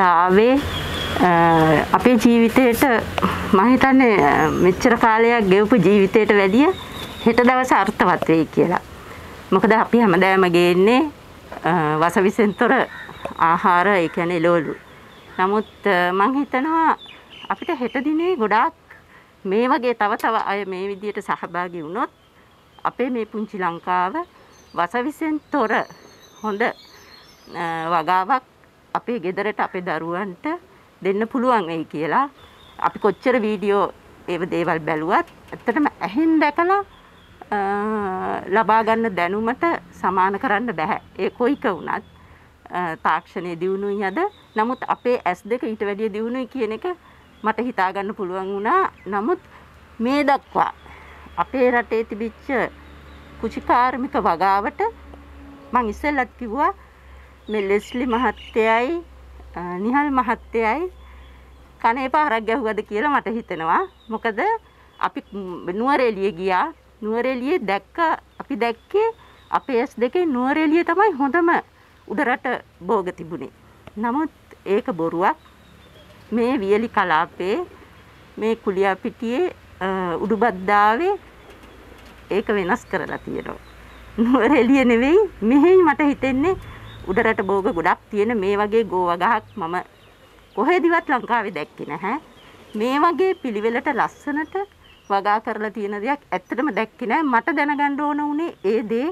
දාවේ අපේ ජීවිතේට මම හිතන්නේ මෙච්චර කාලයක් ගෙවපු ජීවිතයට වැඩිය හෙට දවස අර්ථවත් වෙයි කියලා. මොකද අපි හැමදාම ගේන්නේ වසවිසෙන්තර ආහාර, ඒ කියන්නේ එළවලු. නමුත් මම හිතනවා අපිට හෙට දිනේ ගොඩාක් මේ වගේ තව අය මේ විදියට සහභාගී වුණොත් අපේ මේ පුංචි ලංකාව වසවිසෙන්තර හොඳ වගාවක් අපේ ගෙදරට අපේ දරුවන්ට දෙන්න පුළුවන් වෙයි කියලා. අපි කොච්චර වීඩියෝ ඒව දේවල් බැලුවත් ඇත්තටම ඇහෙන් දැකලා ලබා ගන්න දැනුමට සමාන කරන්න බෑ. ඒ කොයික වුණත් තාක්ෂණයේ දියුණුවයි අද. නමුත් අපේ S2 ඊට වැඩිය දියුණුවයි කියන එක මට හිතා ගන්න පුළුවන් වුණා. නමුත් මේ දක්වා අපේ රටේ තිබිච්ච කුචිකාර්මික වගාවට මම ඉස්සෙල්ලත් කිව්වා මේ ලෙස්ලි මහත්තයයි නිහල් මහත්තයයි කනේ පාරක් ගැහුවද කියලා මට හිතෙනවා. මොකද අපි නුවරඑළිය ගියා. නුවරඑළිය දැක්ක අපි දැක්කේ අපේ S2 නුවරඑළිය තමයි හොඳම උඩරට භෝග තිබුණේ. නමුත් ඒක බොරුවක්. මේ වියලි කලාපේ මේ කුලියාපිටියේ උඩුබද්දාවේ ඒක වෙනස් කරලා තියෙනවා. නුවරඑළිය නෙවෙයි මෙහෙයි මට හිතෙන්නේ උඩරට භෝග ගොඩක් තියෙන මේ වගේ ගෝවගහක් මම කොහෙදිවත් ලංකාවේ දැක්කේ නැහැ. මේ වගේ පිළිවෙලට ලස්සනට වගා කරලා තියෙන දෙයක් ඇත්තටම දැක්කේ නැහැ. මට දැනගන්න ඕන උනේ ඒ දේ.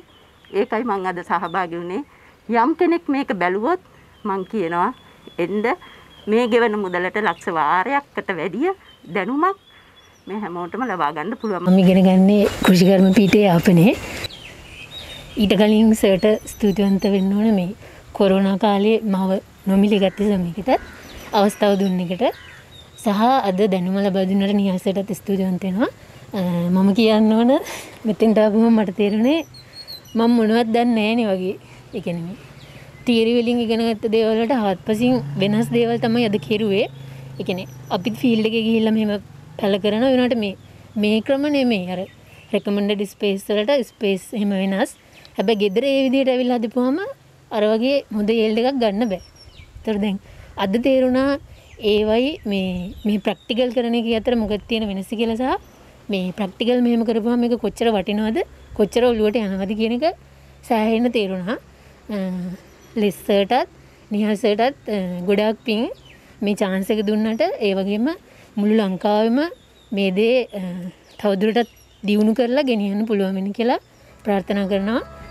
ඒකයි මම අද සහභාගී වුනේ. යම් කෙනෙක් මේක බැලුවොත් මම කියනවා එන්න මේ ගෙවන මුදලට ලක්ෂ වාරයක්කට වැඩිය දැනුමක් මේ හැමෝටම ලබා ගන්න පුළුවන්. මම ඉගෙන ගන්නේ කෘෂිකර්ම පීඨයේ ආපනේ. ඊට කලින් සර්ට ස්තුතිවන්ත වෙන්න ඕනේ මේ කොරෝනා කාලේ මම නොමිලගත් සමයකට අවස්ථාව දුන්න එකට සහ අද දැනුම ලබා දුන්නට නිහසටත් ස්තුතිවන්ත වෙනවා. මම කියන්න ඕන මෙතෙන්ට ආපුවම මට තේරුණේ මම මොනවත් දන්නේ නැහැ නේ වගේ. ඒ කියන්නේ තියරි වලින් ඉගෙනගත්ත දේවල් වලට හත්පසින් වෙනස් දේවල් තමයි අද කෙරුවේ. ඒ කියන්නේ අපි ෆීල්ඩ් එකේ ගිහිල්ලා මෙහෙම පැල කරන වෙනකොට මේ ක්‍රම නෙමෙයි. අර රෙකමෙන්ඩඩ් ස්පේස් වලට ස්පේස් එහෙම වෙනස්. හැබැයි ගෙදර ඒ විදිහට අවිල්ලා හදපුවාම අර වගේ හොඳ යීල්ඩ් එකක් ගන්න බෑ. ඒතර දැන් අද තේරුණා ඒවයි මේ ප්‍රැක්ටිකල් කරන එක අතර මොකක්ද තියෙන වෙනස කියලා සහ මේ ප්‍රැක්ටිකල් මෙහෙම කරපුවාම මේක කොච්චර වටිනවද කොච්චර ඔළුවට යනවද කියන එක සෑහෙන්න තේරුණා. ලෙස්සටත් නිහසටත් ගොඩාක් පිං මේ chance එක දුන්නට. ඒ වගේම මුළු ලංකාවෙම මේ දේ තවදුරටත් දියුණු කරලා ගෙනියන්න පුළුවන් වෙන කියලා ප්‍රාර්ථනා කරනවා.